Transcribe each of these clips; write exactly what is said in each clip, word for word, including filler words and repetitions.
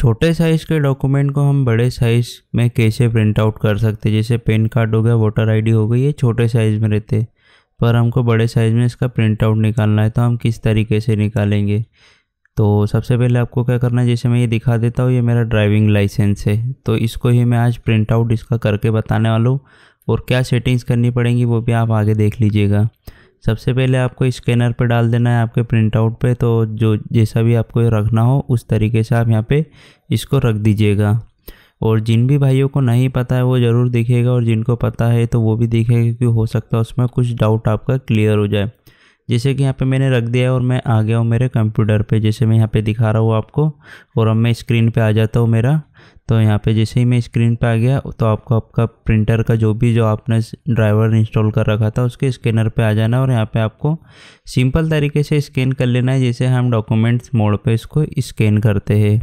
छोटे साइज़ के डॉक्यूमेंट को हम बड़े साइज़ में कैसे प्रिंट आउट कर सकते हैं। जैसे पैन कार्ड हो गया, वोटर आईडी हो गई, ये छोटे साइज़ में रहते पर हमको बड़े साइज़ में इसका प्रिंट आउट निकालना है, तो हम किस तरीके से निकालेंगे। तो सबसे पहले आपको क्या करना है, जैसे मैं ये दिखा देता हूँ, ये मेरा ड्राइविंग लाइसेंस है, तो इसको ही मैं आज प्रिंट आउट इसका करके बताने वाला हूँ और क्या सेटिंग्स करनी पड़ेंगी वो भी आप आगे देख लीजिएगा। सबसे पहले आपको स्कैनर पे डाल देना है आपके प्रिंट आउट पे, तो जो जैसा भी आपको रखना हो उस तरीके से आप यहाँ पे इसको रख दीजिएगा। और जिन भी भाइयों को नहीं पता है वो ज़रूर देखेगा और जिनको पता है तो वो भी देखेगा, क्योंकि हो सकता है उसमें कुछ डाउट आपका क्लियर हो जाए। जैसे कि यहाँ पे मैंने रख दिया है और मैं आ गया हूँ मेरे कंप्यूटर पे, जैसे मैं यहाँ पे दिखा रहा हूँ आपको, और अब मैं स्क्रीन पे आ जाता हूँ मेरा। तो यहाँ पे जैसे ही मैं स्क्रीन पे आ गया तो आपको आपका प्रिंटर का जो भी जो आपने ड्राइवर इंस्टॉल कर रखा था उसके स्कैनर पे आ जाना है और यहाँ पे आपको सिंपल तरीके से स्कैन कर लेना है, जैसे हम डॉक्यूमेंट्स मोड पर इसको स्कैन करते हैं।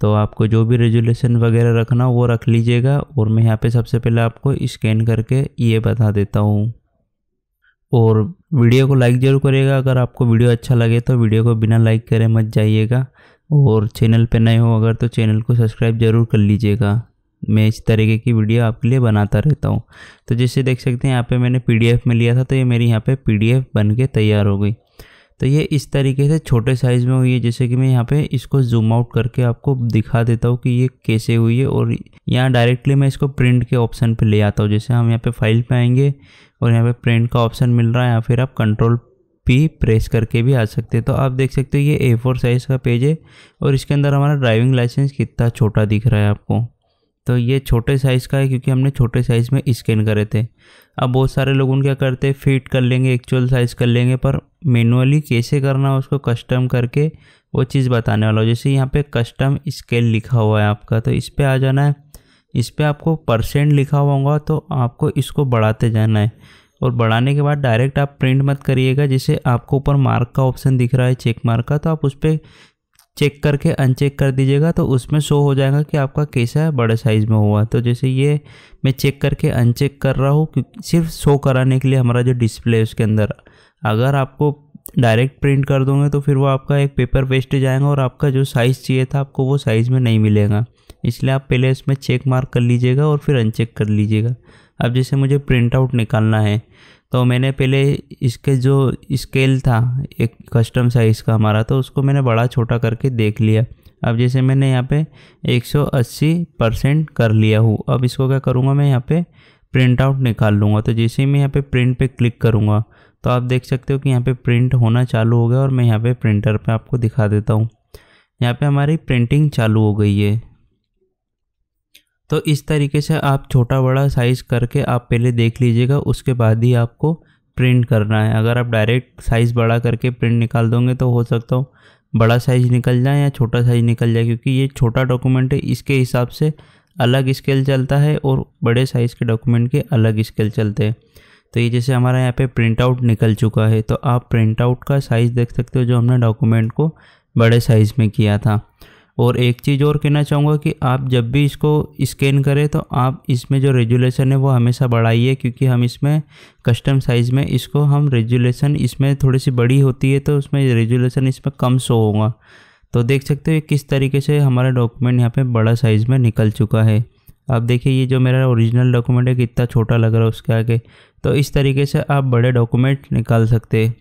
तो आपको जो भी रेजोल्यूशन वगैरह रखना हो वो रख लीजिएगा। और मैं यहाँ पर सबसे पहले आपको स्कैन करके ये बता देता हूँ। और वीडियो को लाइक ज़रूर करिएगा, अगर आपको वीडियो अच्छा लगे तो वीडियो को बिना लाइक करे मत जाइएगा। और चैनल पे नए हो अगर तो चैनल को सब्सक्राइब ज़रूर कर लीजिएगा, मैं इस तरीके की वीडियो आपके लिए बनाता रहता हूँ। तो जैसे देख सकते हैं यहाँ पे मैंने पीडीएफ में लिया था, तो ये मेरी यहाँ पे पीडीएफ बन के तैयार हो गई। तो ये इस तरीके से छोटे साइज़ में हुई है। जैसे कि मैं यहाँ पे इसको जूम आउट करके आपको दिखा देता हूँ कि ये कैसे हुई है। और यहाँ डायरेक्टली मैं इसको प्रिंट के ऑप्शन पे ले आता हूँ। जैसे हम यहाँ पे फाइल पे आएंगे और यहाँ पे प्रिंट का ऑप्शन मिल रहा है, या फिर आप कंट्रोल पी प्रेस करके भी आ सकते हैं। तो आप देख सकते हो ये ए फोर साइज़ का पेज है और इसके अंदर हमारा ड्राइविंग लाइसेंस कितना छोटा दिख रहा है आपको। तो ये छोटे साइज़ का है क्योंकि हमने छोटे साइज़ में स्कैन करे थे। अब बहुत सारे लोग उन क्या करते हैं, फिट कर लेंगे, एक्चुअल साइज़ कर लेंगे, पर मैनुअली कैसे करना है उसको कस्टम करके वो चीज़ बताने वाला हूँ। जैसे यहाँ पे कस्टम स्केल लिखा हुआ है आपका, तो इस पे आ जाना है। इस पे आपको परसेंट लिखा हुआ होगा, तो आपको इसको बढ़ाते जाना है। और बढ़ाने के बाद डायरेक्ट आप प्रिंट मत करिएगा, जैसे आपको ऊपर मार्क का ऑप्शन दिख रहा है, चेक मार्क का, तो आप उस पर चेक करके अनचेक कर दीजिएगा। तो उसमें शो हो जाएगा कि आपका कैसा है, बड़े साइज़ में हुआ। तो जैसे ये मैं चेक करके अनचेक कर रहा हूँ सिर्फ शो कराने के लिए, हमारा जो डिस्प्ले है उसके अंदर। अगर आपको डायरेक्ट प्रिंट कर दोगे तो फिर वो आपका एक पेपर वेस्ट जाएगा और आपका जो साइज़ चाहिए था आपको वो साइज़ में नहीं मिलेगा। इसलिए आप पहले इसमें चेक मार्क कर लीजिएगा और फिर अनचेक कर लीजिएगा। अब जैसे मुझे प्रिंट आउट निकालना है, तो मैंने पहले इसके जो स्केल था एक कस्टम साइज़ का हमारा, तो उसको मैंने बड़ा छोटा करके देख लिया। अब जैसे मैंने यहाँ पे एक सौ अस्सी परसेंट कर लिया हूँ। अब इसको क्या करूँगा, मैं यहाँ पे प्रिंट आउट निकाल लूँगा। तो जैसे ही मैं यहाँ पे प्रिंट पे क्लिक करूँगा तो आप देख सकते हो कि यहाँ पे प्रिंट होना चालू हो गया। और मैं यहाँ पर प्रिंटर पर आपको दिखा देता हूँ, यहाँ पर हमारी प्रिंटिंग चालू हो गई है। तो इस तरीके से आप छोटा बड़ा साइज़ करके आप पहले देख लीजिएगा, उसके बाद ही आपको प्रिंट करना है। अगर आप डायरेक्ट साइज़ बड़ा करके प्रिंट निकाल दोगे तो हो सकता हो बड़ा साइज़ निकल जाए या छोटा साइज़ निकल जाए, क्योंकि ये छोटा डॉक्यूमेंट है, इसके हिसाब से अलग स्केल चलता है और बड़े साइज़ के डॉक्यूमेंट के अलग स्केल चलते हैं। तो ये जैसे हमारा यहाँ पे प्रिंट आउट निकल चुका है। तो आप प्रिंट आउट का साइज़ देख सकते हो जो हमने डॉक्यूमेंट को बड़े साइज़ में किया था। और एक चीज़ और कहना चाहूँगा कि आप जब भी इसको स्कैन करें तो आप इसमें जो रेजुलेशन है वो हमेशा बढ़ाइए, क्योंकि हम इसमें कस्टम साइज़ में इसको हम रेजुलेशन इसमें थोड़ी सी बड़ी होती है, तो उसमें रेजुलेशन इसमें कम शो होगा। तो देख सकते हो किस तरीके से हमारा डॉक्यूमेंट यहाँ पे बड़ा साइज़ में निकल चुका है। आप देखिए ये जो मेरा ओरिजिनल डॉक्यूमेंट है कितना छोटा लग रहा है उसके आगे। तो इस तरीके से आप बड़े डॉक्यूमेंट निकाल सकते हैं।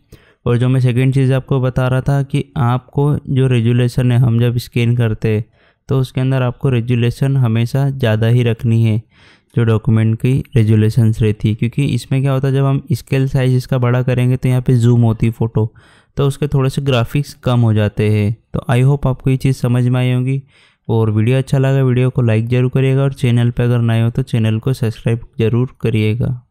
और जो मैं सेकंड चीज़ आपको बता रहा था कि आपको जो रेजुलेशन है, हम जब स्कैन करते हैं तो उसके अंदर आपको रेजुलेशन हमेशा ज़्यादा ही रखनी है, जो डॉक्यूमेंट की रेजुलेशंस रहती है। क्योंकि इसमें क्या होता है, जब हम स्केल साइज़ इसका बड़ा करेंगे तो यहाँ पे जूम होती है फ़ोटो, तो उसके थोड़े से ग्राफिक्स कम हो जाते हैं। तो आई होप आपको ये चीज़ समझ में आई होगी। और वीडियो अच्छा लगा वीडियो को लाइक ज़रूर करिएगा, और चैनल पर अगर नए हो तो चैनल को सब्सक्राइब ज़रूर करिएगा।